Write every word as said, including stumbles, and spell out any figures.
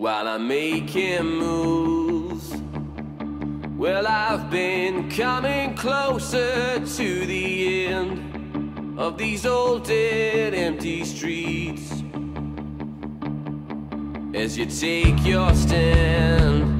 While I'm making moves, well, I've been coming closer to the end of these old dead empty streets. As you take your stand,